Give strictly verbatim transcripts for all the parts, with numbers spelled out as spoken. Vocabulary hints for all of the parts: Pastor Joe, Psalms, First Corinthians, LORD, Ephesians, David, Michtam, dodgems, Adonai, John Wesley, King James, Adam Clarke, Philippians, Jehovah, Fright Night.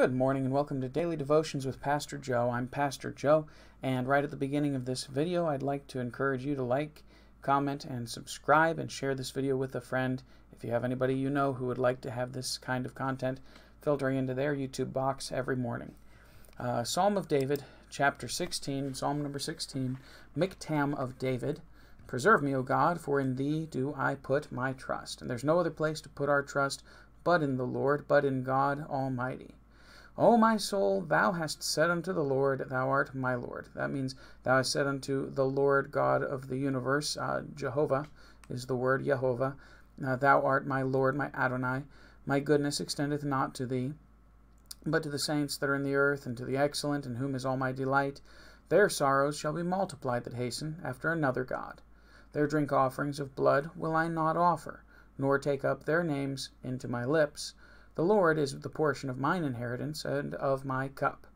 Good morning and welcome to Daily Devotions with Pastor Joe. I'm Pastor Joe, and right at the beginning of this video, I'd like to encourage you to like, comment, and subscribe, and share this video with a friend. If you have anybody you know who would like to have this kind of content filtering into their YouTube box every morning. Uh, Psalm of David, chapter sixteen, Psalm number sixteen, Michtam of David. Preserve me, O God, for in Thee do I put my trust. And there's no other place to put our trust but in the Lord, but in God Almighty. O my soul, thou hast said unto the Lord, thou art my Lord. That means thou hast said unto the Lord God of the universe, uh, Jehovah is the word, Jehovah. Uh, thou art my Lord, my Adonai. My goodness extendeth not to thee, but to the saints that are in the earth, and to the excellent, in whom is all my delight. Their sorrows shall be multiplied that hasten after another God. Their drink offerings of blood will I not offer, nor take up their names into my lips. The Lord is the portion of mine inheritance and of my cup.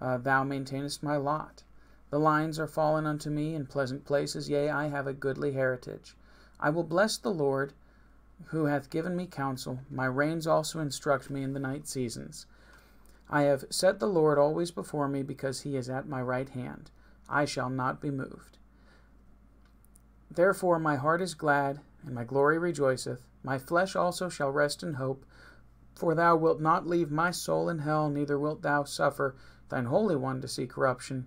Uh, thou maintainest my lot. The lines are fallen unto me in pleasant places, yea, I have a goodly heritage. I will bless the Lord, who hath given me counsel. My reins also instruct me in the night seasons. I have set the Lord always before me, because he is at my right hand. I shall not be moved. Therefore my heart is glad, and my glory rejoiceth. My flesh also shall rest in hope. For thou wilt not leave my soul in hell, neither wilt thou suffer thine Holy One to see corruption.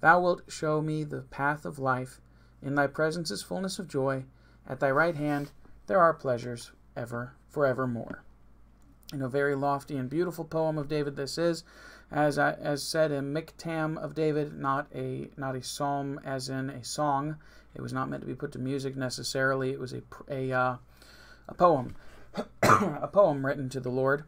Thou wilt show me the path of life. In thy presence is fullness of joy. At thy right hand there are pleasures ever, forevermore. And a very lofty and beautiful poem of David this is, as I, as said, a Michtam of David, not a not a psalm as in a song. It was not meant to be put to music necessarily. It was a a uh, a poem. A poem written to the Lord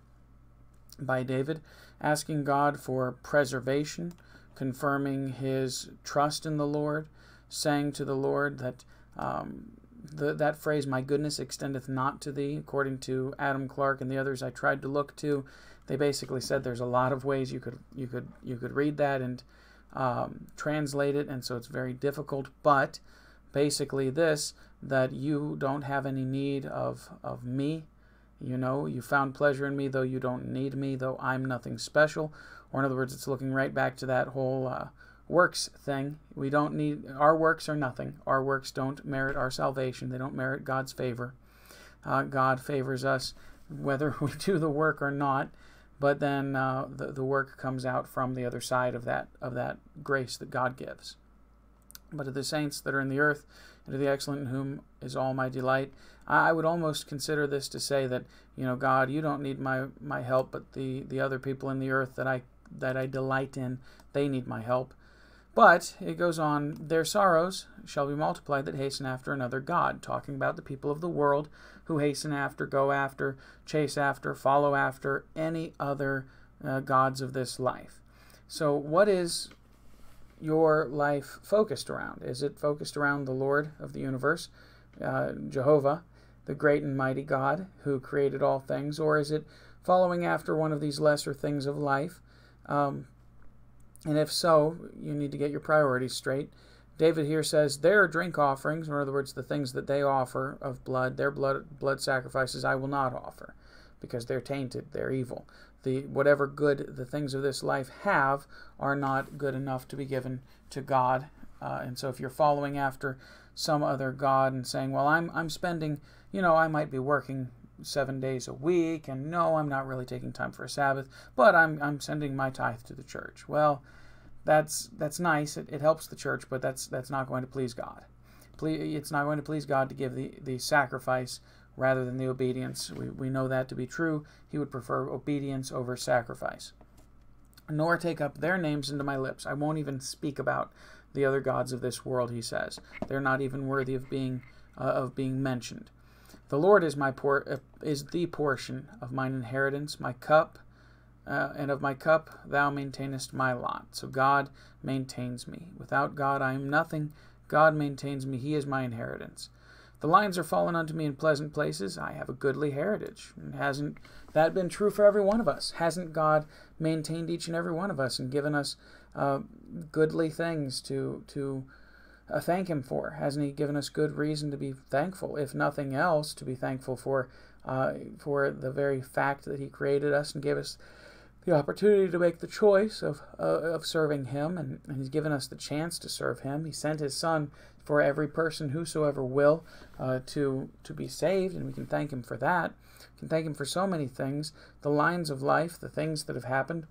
by David, asking God for preservation, confirming his trust in the Lord, saying to the Lord that um, the, that phrase, my goodness extendeth not to thee, according to Adam Clarke and the others I tried to look to. They basically said there's a lot of ways you could you could you could read that and um, translate it, and so it's very difficult, but basically this, that you don't have any need of, of me. You know, you found pleasure in me, though you don't need me, though I'm nothing special. Or in other words, it's looking right back to that whole uh, works thing. We don't need, our works are nothing. Our works don't merit our salvation. They don't merit God's favor. Uh, God favors us whether we do the work or not. But then uh, the, the work comes out from the other side of that, of that grace that God gives. But to the saints that are in the earth, and to the excellent in whom is all my delight, I would almost consider this to say that, you know, God, you don't need my, my help, but the, the other people in the earth that I, that I delight in, they need my help. But it goes on, their sorrows shall be multiplied that hasten after another God, talking about the people of the world who hasten after, go after, chase after, follow after any other uh, gods of this life. So what is your life focused around? Is it focused around the Lord of the universe, uh, Jehovah, the great and mighty God who created all things, or is it following after one of these lesser things of life? Um, and if so, you need to get your priorities straight. David here says, their drink offerings, in other words, the things that they offer of blood, their blood, blood sacrifices, I will not offer, because they're tainted, they're evil. The, whatever good the things of this life have are not good enough to be given to God. Uh, and so if you're following after some other God and saying, well, I'm, I'm spending, you know, I might be working seven days a week, and no, I'm not really taking time for a Sabbath, but I'm, I'm sending my tithe to the church. Well, that's, that's nice. It, it helps the church, but that's, that's not going to please God. Please, it's not going to please God to give the, the sacrifice rather than the obedience. We, we know that to be true. He would prefer obedience over sacrifice. Nor take up their names into my lips. I won't even speak about the other gods of this world, he says. They're not even worthy of being uh, of being mentioned. The Lord is my por uh, is the portion of mine inheritance, my cup, uh, and of my cup thou maintainest my lot. So God maintains me. Without God I am nothing. God maintains me. He is my inheritance. The lines are fallen unto me in pleasant places. I have a goodly heritage. And hasn't that been true for every one of us? Hasn't God maintained each and every one of us and given us uh, goodly things to, to uh, thank him for? Hasn't he given us good reason to be thankful? If nothing else, to be thankful for, uh, for the very fact that he created us and gave us the opportunity to make the choice of, uh, of serving him, and, and he's given us the chance to serve him. He sent his son for every person whosoever will uh, to, to be saved, and we can thank him for that. We can thank him for so many things, the lines of life, the things that have happened.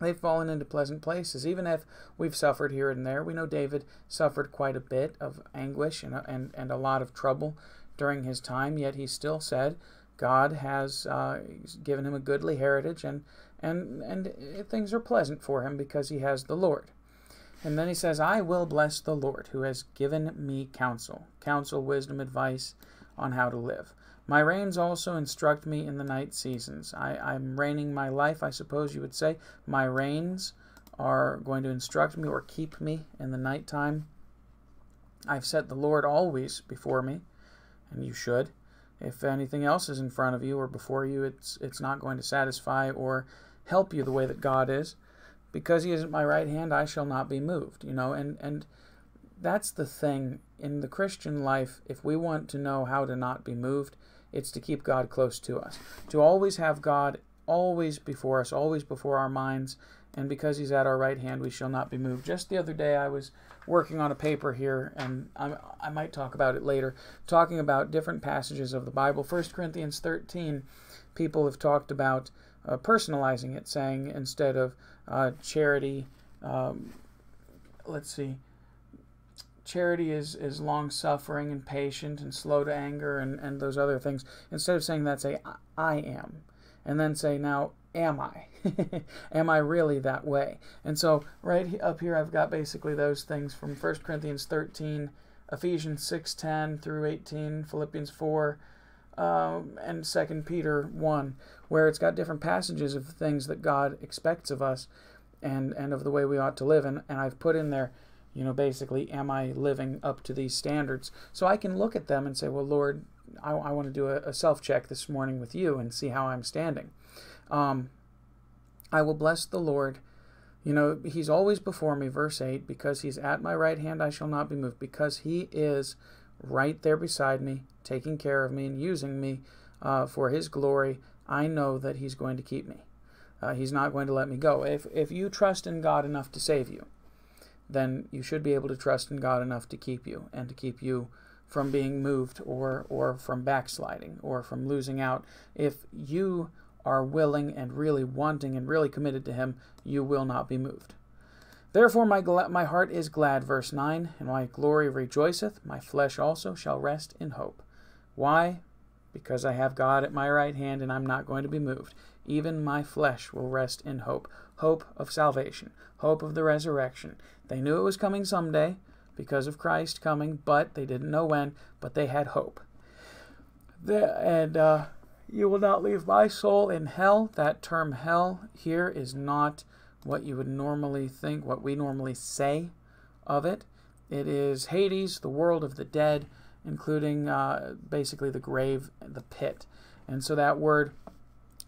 They've fallen into pleasant places, even if we've suffered here and there. We know David suffered quite a bit of anguish and, and, and a lot of trouble during his time, yet he still said God has uh, given him a goodly heritage, and, and, and things are pleasant for him because he has the Lord. And then he says, I will bless the Lord who has given me counsel, counsel, wisdom, advice on how to live. My reins also instruct me in the night seasons. I, I'm reigning my life, I suppose you would say. My reins are going to instruct me or keep me in the nighttime. I've set the Lord always before me, and you should. If anything else is in front of you or before you, it's, it's not going to satisfy or help you the way that God is. Because he is at my right hand, I shall not be moved. You know, and, and that's the thing in the Christian life. If we want to know how to not be moved, it's to keep God close to us, to always have God always before us, always before our minds, and because he's at our right hand, we shall not be moved. Just the other day, I was working on a paper here, and I'm, I might talk about it later, talking about different passages of the Bible. First Corinthians thirteen, people have talked about uh, personalizing it, saying instead of uh, charity, um, let's see, charity is, is long-suffering and patient and slow to anger and, and those other things. Instead of saying that, say, I am. And then say, now, am I? Am I really that way? And so right up here, I've got basically those things from First Corinthians thirteen, Ephesians six ten through eighteen, Philippians four, um, and Second Peter one, where it's got different passages of things that God expects of us and, and of the way we ought to live. And, and I've put in there, you know, basically, am I living up to these standards? So I can look at them and say, well, Lord, I, I want to do a, a self-check this morning with you and see how I'm standing. Um, I will bless the Lord. You know, he's always before me, verse eight, because he's at my right hand, I shall not be moved, because he is right there beside me, taking care of me and using me uh, for his glory. I know that he's going to keep me. Uh, he's not going to let me go. If, if you trust in God enough to save you, then you should be able to trust in God enough to keep you and to keep you from being moved or, or from backsliding or from losing out. If you are willing and really wanting and really committed to him, you will not be moved. Therefore my, my heart is glad, verse nine, and my glory rejoiceth, my flesh also shall rest in hope. Why? Because I have God at my right hand and I'm not going to be moved. Even my flesh will rest in hope. Hope of salvation, hope of the resurrection. They knew it was coming someday because of Christ coming, but they didn't know when, but they had hope. The, and uh, you will not leave my soul in hell. That term hell here is not what you would normally think, what we normally say of it. It is Hades, the world of the dead, including uh, basically the grave, the pit. And so that word,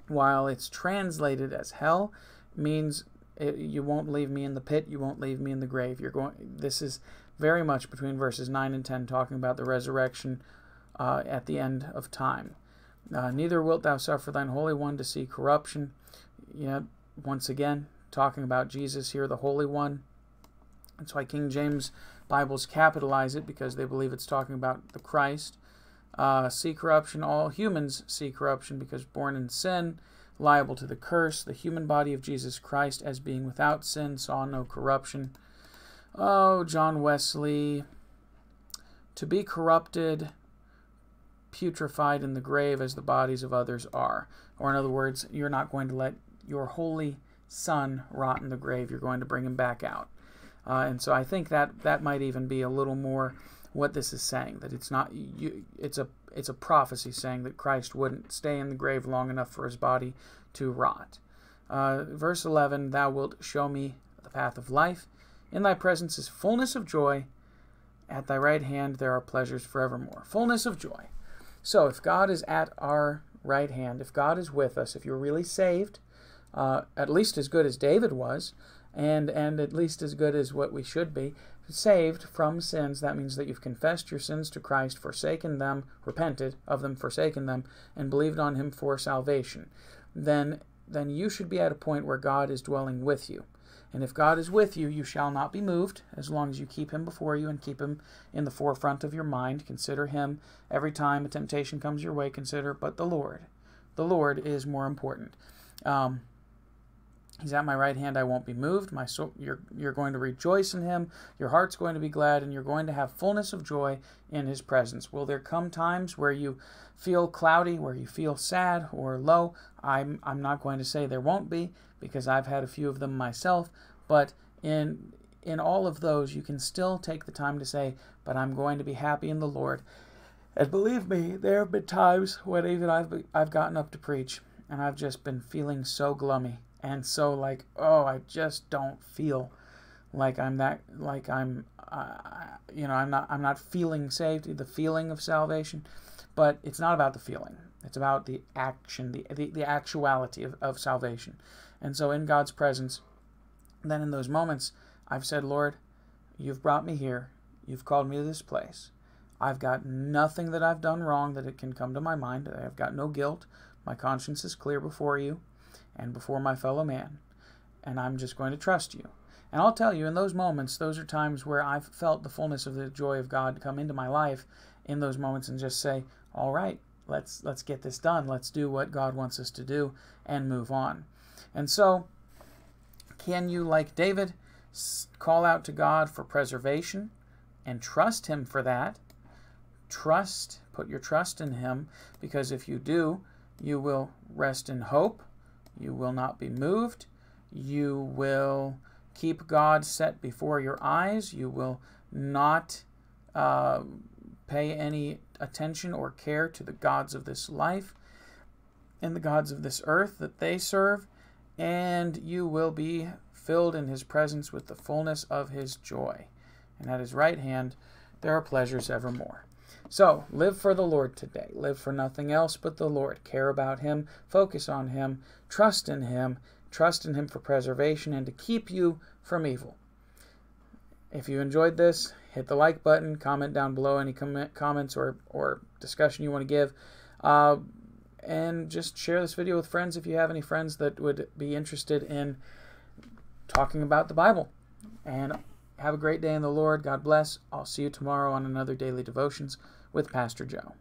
while it's translated as hell, means it, you won't leave me in the pit, you won't leave me in the grave. You're going. This is very much between verses nine and ten, talking about the resurrection uh, at the end of time. Uh, Neither wilt thou suffer thine Holy One to see corruption. You know, once again, talking about Jesus here, the Holy One. That's why King James Bibles capitalize it, because they believe it's talking about the Christ. Uh, see corruption, all humans see corruption, because born in sin, liable to the curse, the human body of Jesus Christ as being without sin, saw no corruption. Oh, John Wesley, to be corrupted, putrefied in the grave as the bodies of others are. Or in other words, you're not going to let your holy son rot in the grave, you're going to bring him back out. Uh, and so I think that that might even be a little more what this is saying, that it's not you, it's a it's a prophecy saying that Christ wouldn't stay in the grave long enough for his body to rot. Uh, verse eleven, thou wilt show me the path of life. In thy presence is fullness of joy. At thy right hand there are pleasures forevermore. Fullness of joy. So if God is at our right hand, if God is with us, if you're really saved, uh, at least as good as David was, and, and at least as good as what we should be, saved from sins, that means that you've confessed your sins to Christ, forsaken them, repented of them, forsaken them, and believed on him for salvation, then then you should be at a point where God is dwelling with you. And if God is with you, you shall not be moved, as long as you keep him before you and keep him in the forefront of your mind. Consider him every time a temptation comes your way. Consider, but the Lord. The Lord is more important. Um, He's at my right hand, I won't be moved. My soul, you're, you're going to rejoice in him. Your heart's going to be glad, and you're going to have fullness of joy in his presence. Will there come times where you feel cloudy, where you feel sad or low? I'm, I'm not going to say there won't be, because I've had a few of them myself. But in, in all of those, you can still take the time to say, but I'm going to be happy in the Lord. And believe me, there have been times when even I've, I've gotten up to preach, and I've just been feeling so gloomy. And so, like, oh, I just don't feel like I'm that, like I'm, uh, you know, I'm not, I'm not feeling saved, the feeling of salvation. But it's not about the feeling. It's about the action, the, the, the actuality of, of salvation. And so in God's presence, then in those moments, I've said, Lord, you've brought me here. You've called me to this place. I've got nothing that I've done wrong that it can come to my mind. I've got no guilt. My conscience is clear before you and before my fellow man, and I'm just going to trust you. And I'll tell you, in those moments, those are times where I've felt the fullness of the joy of God come into my life in those moments and just say, all right, let's, let's get this done. Let's do what God wants us to do and move on. And so, can you, like David, call out to God for preservation and trust him for that? Trust, put your trust in him, because if you do, you will rest in hope. You will not be moved. You will keep God set before your eyes. You will not uh, pay any attention or care to the gods of this life and the gods of this earth that they serve, and you will be filled in his presence with the fullness of his joy. And at his right hand there are pleasures evermore. So, live for the Lord today. Live for nothing else but the Lord. Care about him. Focus on him. Trust in him. Trust in him for preservation and to keep you from evil. If you enjoyed this, hit the like button. Comment down below any com comments or, or discussion you want to give. Uh, and just share this video with friends if you have any friends that would be interested in talking about the Bible. And have a great day in the Lord. God bless. I'll see you tomorrow on another Daily Devotions with Pastor Joe.